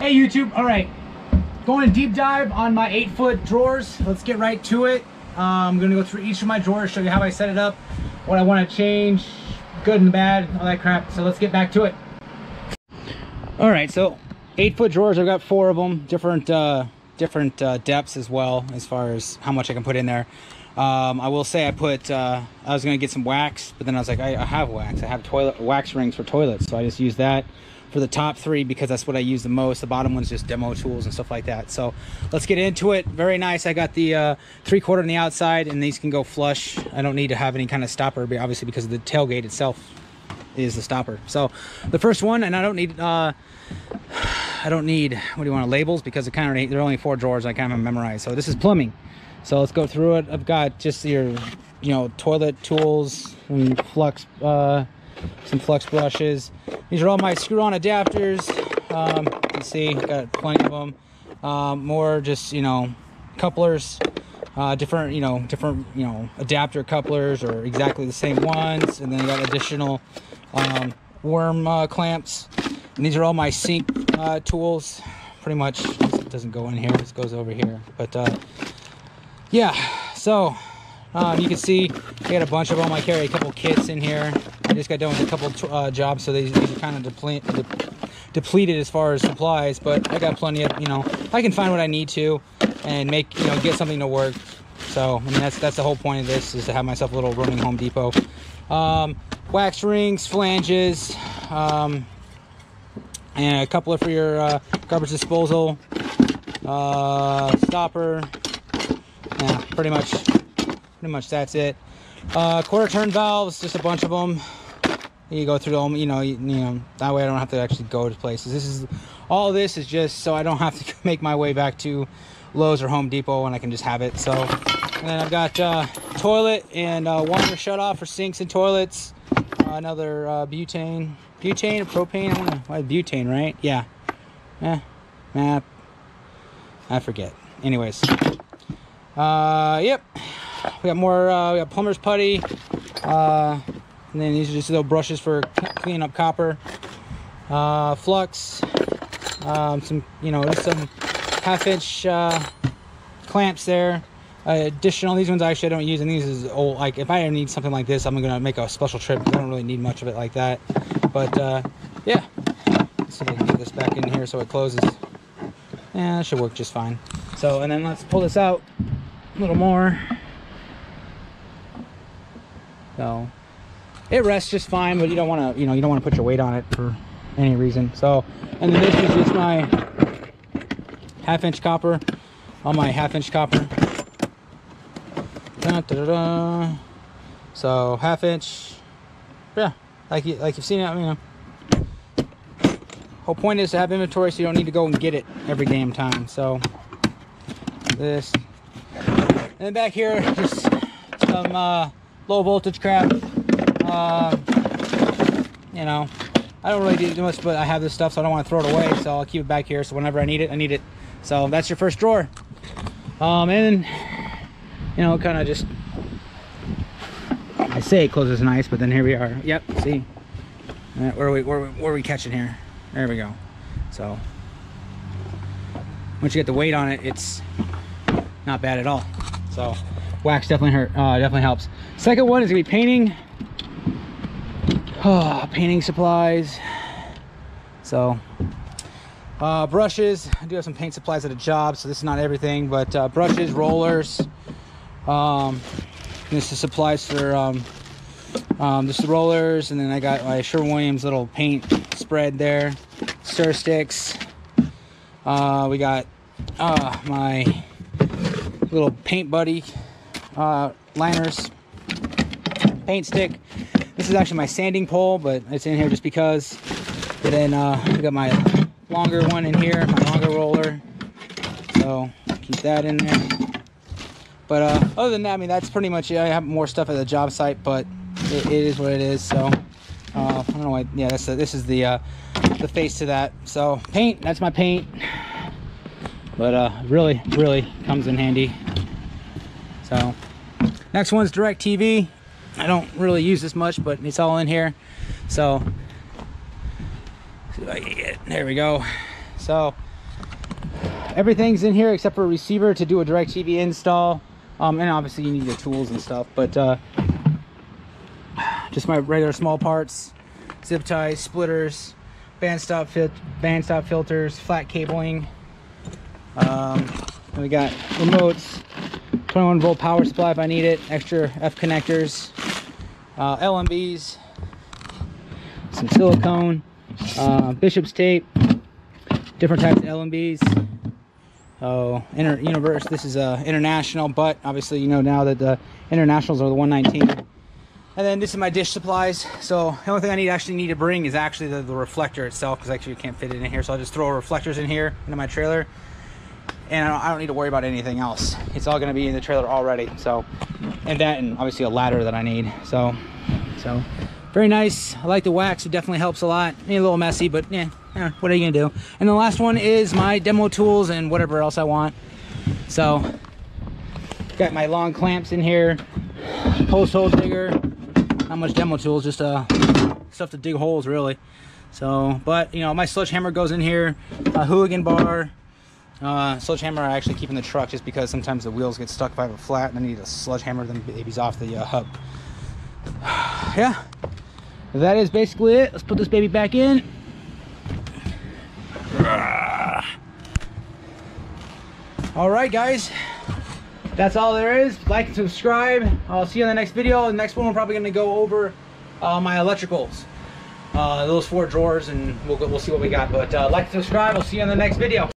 Hey YouTube, all right, going a deep dive on my 8-foot drawers. Let's get right to it. I'm gonna go through each of my drawers, show you how I set it up, what I want to change, good and bad, all that crap. So let's get back to it. All right, so 8-foot drawers, I've got 4 of them, different depths as well, as far as how much I can put in there. I will say I put, I was gonna get some wax, but then I was like, I have wax. I have toilet wax rings for toilets, so I just use that for the top 3 because that's what I use the most. The bottom one's just demo tools and stuff like that. So let's get into it. Very nice. I got the 3/4 on the outside, and these can go flush. I don't need to have any kind of stopper, obviously, because the tailgate itself is the stopper. So the first one, and I don't need, what do you want, labels? Because there are only 4 drawers I kind of memorized. So this is plumbing. So let's go through it. I've got just your, toilet tools and flux, some flux brushes. These are all my screw-on adapters. You can see, got plenty of them. More just, couplers, different, adapter couplers or exactly the same ones. And then you got additional worm clamps. And these are all my sink tools. Pretty much, it doesn't go in here. This goes over here, but. Yeah, so you can see I got a bunch of them. I carry a couple kits in here. I just got done with a couple jobs, so these are kind of depleted as far as supplies, but I got plenty of, I can find what I need to and make, get something to work. So, I mean, that's the whole point of this, is to have myself a little running Home Depot. Wax rings, flanges, and a couple for your garbage disposal, stopper. Yeah, pretty much that's it. 1/4 turn valves, just a bunch of them. You go through them, that way I don't have to actually go to places. All this is just so I don't have to make my way back to Lowe's or Home Depot, and I can just have it. So, and then I've got toilet and water shutoff for sinks and toilets. Another butane or propane. I don't know. Why butane, right? Yeah. Yeah. Map. I forget. Anyways. Yep, we got more, we got plumber's putty, and then these are just little brushes for cleaning up copper, flux, some, just some 1/2-inch, clamps there. Additional, these ones actually I don't use, and these is old, like, if I ever need something like this, I'm gonna make a special trip. I don't really need much of it like that, but, yeah. Let's see if I can get this back in here so it closes. Yeah, that should work just fine. So, and then let's pull this out. A little more. So it rests just fine, but you don't want to, you don't want to put your weight on it for any reason. So, and then this is just my 1/2-inch copper, all my 1/2-inch copper. Da, da, da, da. So 1/2-inch, yeah, like you've seen it, Whole point is to have inventory so you don't need to go and get it every damn time. So this. And then back here, just some low voltage crap. I don't really do much, but I have this stuff, so I don't want to throw it away. So I'll keep it back here. So whenever I need it, I need it. So that's your first drawer. And kind of just, I say it closes nice, but then here we are. Yep, see, where are we catching here? There we go. So once you get the weight on it, it's not bad at all. So wax definitely definitely helps. Second one is gonna be painting. Painting supplies. So brushes. I do have some paint supplies at a job, so this is not everything, but brushes, rollers. This is supplies for just the rollers, and then I got my Sherwin Williams little paint spread there. Stir sticks. We got my little paint buddy liners, paint stick. This is actually my sanding pole, but it's in here just because. And then I got my longer one in here, my longer roller, so keep that in there. But other than that, that's pretty much it. I have more stuff at the job site, but it is what it is. So I don't know why. Yeah, this is the face to that. So paint, that's my paint. But really, really comes in handy. So next one's DirecTV. I don't really use this much, but it's all in here. So see if I can get it. There we go. So Everything's in here except for a receiver to do a DirecTV install, and obviously you need the tools and stuff, but just my regular small parts, zip ties, splitters, band stop filters, flat cabling. And we got remotes, 21 volt power supply if I need it, extra F connectors, LNBs, some silicone, Bishop's tape, different types of LNBs. Oh, universe. This is international, but obviously you know now that the internationals are the 119. And then this is my dish supplies. So the only thing I need to bring is actually the reflector itself, because actually you can't fit it in here. So I'll just throw reflectors in here into my trailer, and I don't need to worry about anything else. It's all going to be in the trailer already. So, and that, and obviously a ladder that I need. So very nice. I like the wax. It definitely helps a lot. It's a little messy, but yeah. What are you gonna do? And the last one is my demo tools and whatever else I want. So got my long clamps in here, post hole digger, not much demo tools, just stuff to dig holes really. So, but you know, my sledgehammer goes in here, a hooligan bar, sledgehammer I actually keep in the truck just because sometimes the wheels get stuck if I have a flat and I need a sledgehammer them babies off the hub. Yeah, that is basically it. Let's put this baby back in. All right guys, that's all there is. Like and subscribe. I'll see you in the next video. The next one we're probably going to go over my electricals, those 4 drawers, and we'll see what we got. But like and subscribe. I'll see you in the next video.